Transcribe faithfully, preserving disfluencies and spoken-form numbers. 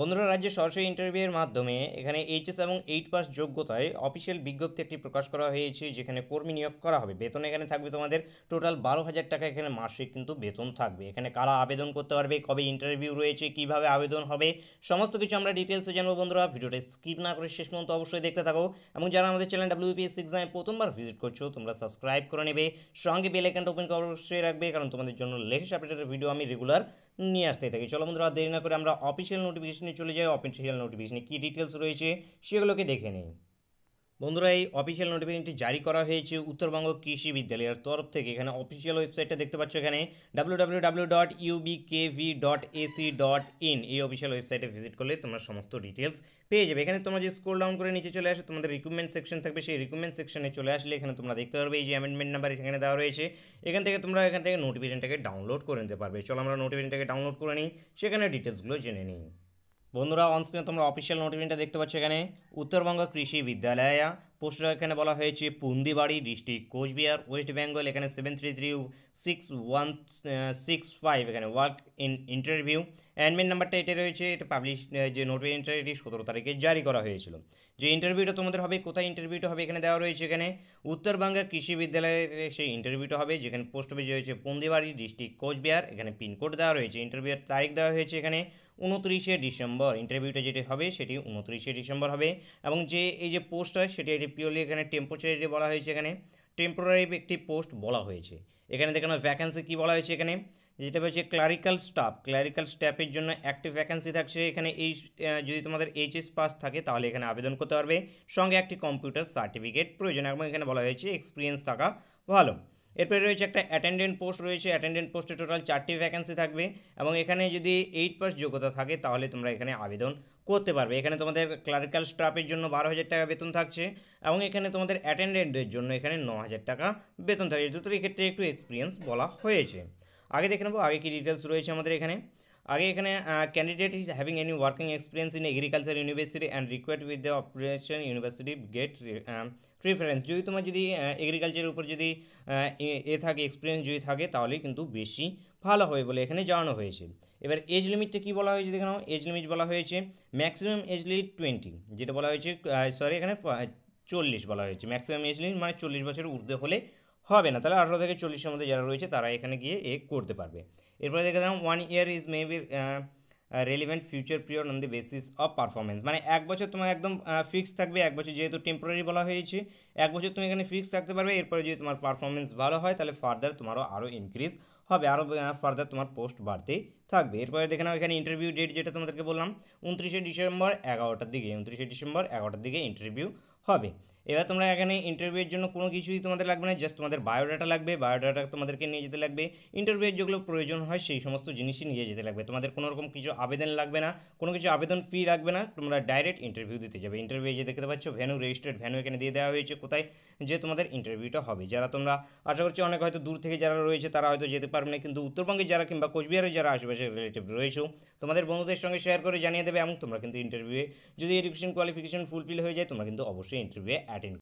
बंधुरा राज्य सरसरी इंटरव्यूर माध्यमे एखाने एचएस एवं एट पास योग्यताय अफिशियल विज्ञप्ति एक प्रकाश करा हयेछे जेखाने कर्मी नियोग करा हबे बेतन एखाने थाकबे तोमादेर टोटाल बारो हज़ार टाका एखाने मासिक किन्तु बेतन थाकबे। एखाने कारा आवेदन करते पारबे कबे इंटरव्यू रयेछे किभाबे आवेदन हबे समस्त किछु आमरा डिटेल्से जानबो। बंधुरा भिडियोटा स्किप ना करे शेष पर्यन्त अवश्यई देखते थाको एबं जारा आमादेर चैनल डब्ल्यूबीपीएससी एग्जामे प्रथमबार भिजिट करछो तोमरा सबस्क्राइब करे नेबे संगे बेल आइकनटा ओपेन करे अवश्यई राखबे कारण तोमादेर जन्य लेटेस्ट अपडेटेड भिडियो आमि रेगुलार निये आसते थाकि। चलो बंधुरा देरी ना करे आमरा अफिशियल नोटिफिकेशन चले जाए। अफिशियल नोटिफिकेशन की डिटेल्स रही है सेगुलोके देखे नहीं। बंधुरा अफिशियल नोटिफिकेशन जारी करा हुए उत्तरबंग कृषि विश्वविद्यालय तरफ से। एखाने अफिशियल वेबसाइट देखते पाच्छो एखाने W W W dot UBKV dot AC dot in ये अफिशियल वेबसाइटे भिजिट कर ले तुम्हारा समस्त डिटेल्स पे जाबे। एखाने तोमरा जे स्क्रल डाउन करे नीचे चले आसो तुम्हारे रिक्रुटमेंट सेक्शन थाकबे सेई रिक्रुटमेंट सेक्शने चले आसले एखाने तोमरा देखते पारबे ये अमेंडमेंट नंबर एखाने देওয়া রয়েছে। এখান থেকে তোমরা এখান থেকে নোটিফিকেশনটাকে ডাউনলোড করে নিতে পারবে। চলো আমরা নোটিফিকেশনটাকে ডাউনলোড করে নিই সেখানে ডিটেইলসগুলো জেনে নিই। बंधुरा ऑनस्क्रीन तुम्हारा ऑफिशियल नोटिफिकेशन देखते पाच्छो एखाने उत्तरबंग कृषि विश्वविद्यालय पोस्ट एखाने बला हयेछे पुंदीबाड़ी डिस्ट्रिक्ट कोचबिहार वेस्ट बेंगल एखाने seven three three six one six five एखाने वार्क इन इंटरव्यू एडमिट नम्बरटा एटा रयेछे एटा पब्लिश जे नोटिफिकेशनटा एटी सत्रह तारिखे जारी करा हयेछिलो। जे इंटरव्यूटा तोमादेर हबे कोथाय इंटरव्यूटा हबे एखाने देওয়া रयेछे एखाने उत्तरबंग कृषि विश्वविद्यालय सेई इंटरव्यूटा हबे जेखाने पोस्ट हबे जे पुंदीबाड़ी डिस्ट्रिक्ट कोचबिहार एखाने पिन कोड देওয়া रयेछे इंटरव्यूर तारीख देওয়া हयेछे एखाने उनतीस डिसेम्बर इंटरव्यूटा जेटी हबे सेटी उनतीस डिसेम्बर हबे एबं जे एई जे पोस्ट हय सेटी एटी प्योरली एखाने टेम्पोरारि बला हयेछे एखाने टेम्पोरारि एकटी पोस्ट बला हयेछे। एखाने देखानो वैकेंसी कि बला हयेछे एखाने যেটা হচ্ছে ক্লারিক্যাল স্টাফ ক্লারিক্যাল স্টাফের জন্য একটি ভ্যাকেন্সি থাকছে। এখানে এই যদি তোমাদের এইচএস পাস থাকে তাহলে এখানে আবেদন করতে পারবে সঙ্গে একটি কম্পিউটার সার্টিফিকেট প্রয়োজন এবং এখানে বলা হয়েছে এক্সপিরিয়েন্স থাকা ভালো। এরপরে রয়েছে একটা অ্যাটেন্ডেন্ট পোস্ট রয়েছে অ্যাটেন্ডেন্ট পোস্টে টোটাল চারটি ভ্যাকেন্সি থাকবে এবং এখানে যদি এইট পাস যোগ্যতা থাকে তাহলে তোমরা এখানে আবেদন করতে পারবে। এখানে তোমাদের ক্লারিক্যাল স্টাফের জন্য বারো হাজার টাকা বেতন থাকছে এবং এখানে তোমাদের অ্যাটেন্ডেন্টের জন্য এখানে ন হাজার টাকা বেতন থাকছে। দুটোর ক্ষেত্রে একটু এক্সপিরিয়েন্স বলা হয়েছে। आगे देखे नेब आगे की डिटेल्स रही है हमारे एखे आगे एखे candidate is having any working experience in agriculture university and required with the operation university get preference जो तुम्हारे जी एग्रिकल्चर ऊपर जी ए थे एक्सपिरियेंस जो थे ताहले किन्तु बेशी ভালো হবে বলে এখানে জানানো হয়েছে। এবার এজ লিমিটটা কি বলা হয়েছে দেখো এজ লিমিট বলা হয়েছে ম্যাক্সিমাম এজ লিমিট টোয়েন্টি যেটা বলা হয়েছে সরি এখানে চল্লিশ বলা হয়েছে ম্যাক্সিমাম এজ লিমিট মানে চল্লিশ বছরের ঊর্ধ্বে হলে হবে না তাহলে আঠারো থেকে চল্লিশের মধ্যে যারা রয়েছে তারা এখানে গিয়ে এ করতে পারবে। এরপরে দেখে দিলাম one year is maybe relevant future period on the basis of performance মানে এক বছর তোমার একদম ফিক্স থাকবে। এক বছর যেহেতু টেম্পোরারি বলা হয়েছে এক বছর তুমি এখানে ফিক্স থাকতে পারবে। এরপরে যদি তোমার পারফরমেন্স ভালো হয় তাহলে ফার্দার তোমারও আরও ইনক্রিজ হবে আরও ফার্দার তোমার পোস্ট বাড়তেই থাকবে। এরপরে দেখে নাও এখানে ইন্টারভিউ ডেট যেটা তোমাদেরকে বললাম উনত্রিশে ডিসেম্বর এগারোটার দিকে উনত্রিশে ডিসেম্বর এগারোটার দিকে ইন্টারভিউ হবে। এবার তোমরা এখানে ইন্টারভিউর জন্য কোনো কিছুই তোমাদের লাগবে না জাস্ট তোমাদের বায়োডাটা লাগবে বায়োডাটা তোমাদেরকে নিয়ে যেতে লাগবে ইন্টারভিউর যেগুলো প্রয়োজন হয় সেই সমস্ত জিনিসই নিয়ে যেতে লাগবে। তোমাদের কোনো রকম কিছু আবেদন লাগবে না কোনো কিছু আবেদন ফি লাগবে না তোমরা ডাইরেক্ট ইন্টারভিউ দিতে যাবে। ইন্টারভিউ যে দেখতে পাচ্ছ ভেনু রেজিস্টার্ড ভেনু এখানে দিয়ে দেওয়া হয়েছে কোথায় যে তোমাদের ইন্টারভিউটা হবে। যারা তোমরা আশা করছি অনেক হয়তো দূর থেকে যারা রয়েছে তারা হয়তো যেতে পারবে না কিন্তু উত্তরবঙ্গে যারা কিংবা কোচবিহারে যারা আশেপাশের রিলেটিভ রয়েছে তোমাদের বন্ধুদের সঙ্গে শেয়ার করে জানিয়ে দেবে এবং তোমরা কিন্তু ইন্টারভিউয়ে যদি এডুকেশন কোয়ালিফিকেশন ফুলফিল হয়ে যায় তোমরা কিন্তু অবশ্যই ইন্টারভিউয়ে অ্যাটেন্ড